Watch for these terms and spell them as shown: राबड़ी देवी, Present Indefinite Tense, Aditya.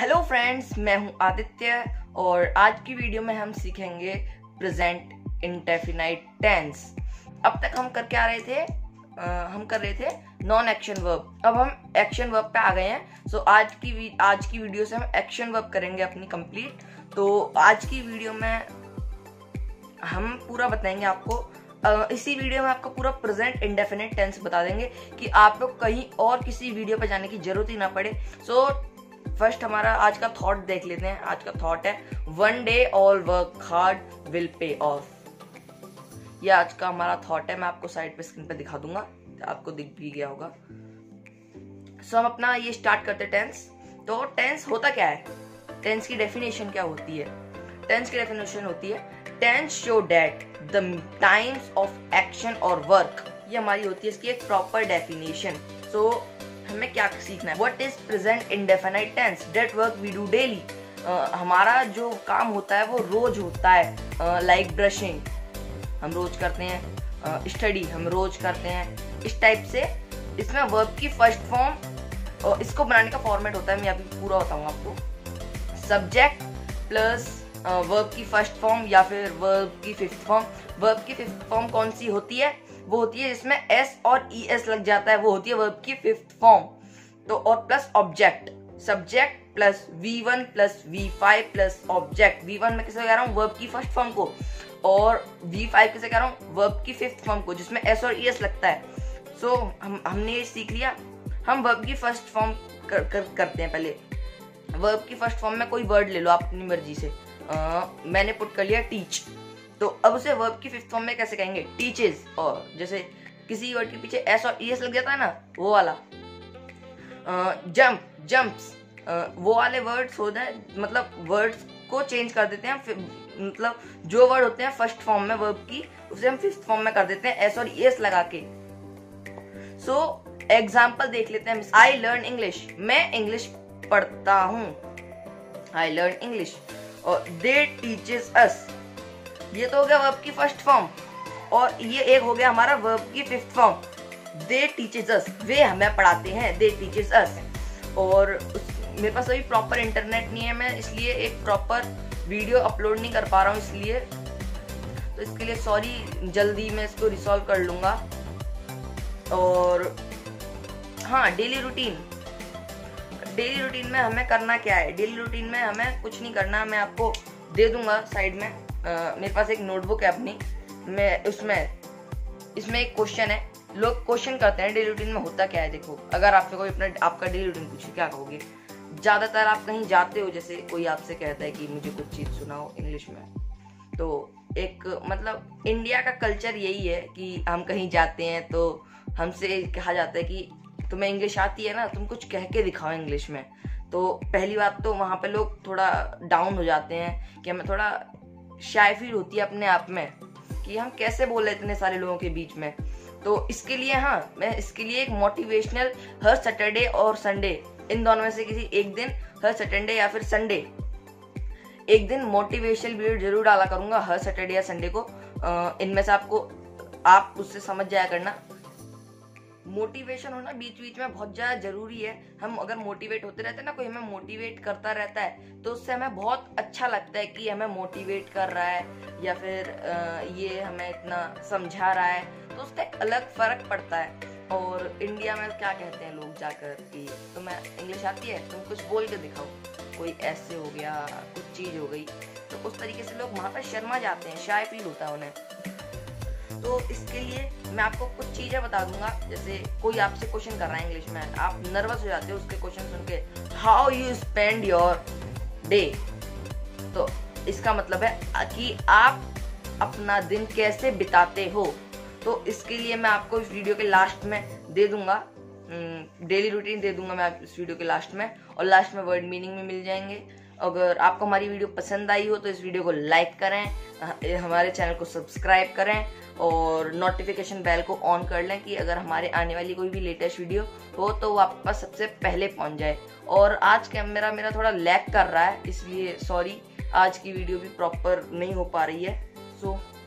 Hello friends, मैं हूं आदित्य और आज की वीडियो में हम सीखेंगे प्रेजेंट इंडेफिनाइट टेंस। अब तक हम कर रहे थे नॉन एक्शन वर्ब। अब हम एक्शन वर्ब पे आ गए हैं। सो आज की वीडियो से हम एक्शन वर्ब करेंगे अपनी कंप्लीट। तो आज की वीडियो में हम पूरा बताएंगे आपको, इसी वीडियो में आपको पूरा प्रेजेंट इंडेफिनिट टेंस बता देंगे कि आपको कहीं और किसी वीडियो पर जाने की जरूरत ही ना पड़े। सो फर्स्ट हमारा आज का थॉट देख लेते हैं। आज का थॉट है one day all work hard will pay off. ये आज का हमारा थॉट है। मैं आपको साइड पे स्क्रीन पे दिखा दूंगा, आपको दिख भी गया होगा। सो हम अपना ये स्टार्ट करते टेंस। तो टेंस होता क्या है, टेंस की डेफिनेशन क्या होती है? टेंस की डेफिनेशन होती है tense show that the times of action और वर्क। ये हमारी होती है इसकी एक प्रॉपर डेफिनेशन। सो हमें क्या सीखना है? What is present indefinite tense? That work we do daily. हमारा जो काम होता है वो रोज होता है। लाइक ब्रशिंग हम रोज करते हैं, स्टडी हम रोज करते हैं। इस टाइप से इसमें वर्ब की फर्स्ट फॉर्म और इसको बनाने का फॉर्मेट होता है। मैं अभी पूरा बताऊंगा आपको। सब्जेक्ट प्लस वर्ब की फर्स्ट फॉर्म या फिर वर्ब की फिफ्थ फॉर्म। वर्ब की फिफ्थ फॉर्म कौन सी होती है? वो होती है जिसमें एस और ई एस लग जाता है, वो होती है वर्ब की फिफ्थ फॉर्म। तो और plus object, subject plus V1 plus V5 plus object. V1 में किसे कह रहा हूँ? वर्ब की फर्स्ट फॉर्म को। और V5 किसे कह रहा हूँ? वर्ब की फिफ्थ फॉर्म को जिसमें एस और ई एस लगता है। सो हमने ये सीख लिया। हम वर्ब की फर्स्ट फॉर्म करते हैं। पहले वर्ब की फर्स्ट फॉर्म में कोई वर्ड ले लो आप अपनी मर्जी से। मैंने पुट कर लिया टीच। तो अब उसे वर्ब की फिफ्थ फॉर्म में कैसे कहेंगे? टीचेस। और जैसे किसी वर्ड के पीछे एस और ई एस लग जाता है ना, वो वाला जंप, जंप्स, वो वाले वर्ड्स होते हैं। मतलब वर्ड्स को चेंज कर देते हैं। मतलब जो वर्ड होते हैं फर्स्ट फॉर्म में वर्ब की, उसे हम फिफ्थ फॉर्म में कर देते हैं एस और ई एस लगा के। सो एग्जाम्पल देख लेते हैं। आई लर्न इंग्लिश, मैं इंग्लिश पढ़ता हूँ। I learn English. और दे टीचेस अस, ये तो हो गया वर्ब की फर्स्ट फॉर्म। और ये एक हो गया हमारा वर्ब की fifth form, they teaches us, वे हमें पढ़ाते हैं, दे टीचेस अस। और मेरे पास अभी प्रॉपर इंटरनेट नहीं है, मैं इसलिए एक प्रॉपर वीडियो अपलोड नहीं कर पा रहा हूँ, इसलिए तो इसके लिए सॉरी। जल्दी मैं इसको रिसॉल्व कर लूँगा। और हाँ, डेली रूटीन। डेली रूटीन में हमें करना क्या है? डेली रूटीन में हमें कुछ नहीं करना। मैं आपको दे दूंगा साइड में। मेरे पास एक नोटबुक है अपनी, मैं इसमें एक क्वेश्चन है। लोग क्वेश्चन करते हैं डेली रूटीन में होता क्या है। देखो, अगर आपसे कोई अपना आपका डेली रूटीन पूछे, क्या कहोगे? ज़्यादातर आप कहीं जाते हो, जैसे कोई आपसे कहता है कि मुझे कुछ चीज़ सुनाओ इंग्लिश में, तो एक मतलब इंडिया का कल्चर यही है कि हम कहीं जाते हैं तो हमसे कहा जाता है कि तुम्हें इंग्लिश आती है ना, तुम कुछ कह के दिखाओ इंग्लिश में। तो पहली बात तो वहाँ पे लोग थोड़ा डाउन हो जाते हैं कि हमें थोड़ा शाय फील होती है अपने आप में कि हम कैसे बोले इतने सारे लोगों के बीच में। तो इसके लिए हाँ, मैं इसके लिए एक मोटिवेशनल हर सैटरडे और संडे, इन दोनों में से किसी एक दिन, हर सैटरडे या फिर संडे एक दिन मोटिवेशनल वीडियो जरूर डाला करूँगा हर सैटरडे या संडे को। इनमें से आपको आप उससे समझ जाया करना। मोटिवेशन होना बीच बीच में बहुत ज़्यादा जरूरी है। हम अगर मोटिवेट होते रहते हैं ना, कोई हमें मोटिवेट करता रहता है तो उससे हमें बहुत अच्छा लगता है कि हमें मोटिवेट कर रहा है या फिर ये हमें इतना समझा रहा है, तो उसका अलग फ़र्क पड़ता है। और इंडिया में क्या कहते हैं लोग जाकर कि तुम्हें इंग्लिश आती है, तुम कुछ बोल के दिखाओ, कोई ऐसे हो गया, कुछ चीज़ हो गई, तो उस तरीके से लोग वहाँ पर शर्मा जाते हैं, शाय फील होता है उन्हें। तो इसके लिए मैं आपको कुछ चीज़ें बता दूंगा। जैसे कोई आपसे क्वेश्चन कर रहा है इंग्लिश में, आप नर्वस हो जाते हो उसके क्वेश्चन सुन के। How you spend your day, तो इसका मतलब है कि आप अपना दिन कैसे बिताते हो। तो इसके लिए मैं आपको इस वीडियो के लास्ट में दे दूंगा, डेली रूटीन दे दूंगा मैं आप इस वीडियो के लास्ट में। और लास्ट में वर्ड मीनिंग में मिल जाएंगे। अगर आपको हमारी वीडियो पसंद आई हो तो इस वीडियो को लाइक करें, हमारे चैनल को सब्सक्राइब करें और नोटिफिकेशन बेल को ऑन कर लें कि अगर हमारे आने वाली कोई भी लेटेस्ट वीडियो हो तो वो आपके पास सबसे पहले पहुंच जाए। और आज कैमरा मेरा थोड़ा लैग कर रहा है, इसलिए सॉरी, आज की वीडियो भी प्रॉपर नहीं हो पा रही है। सो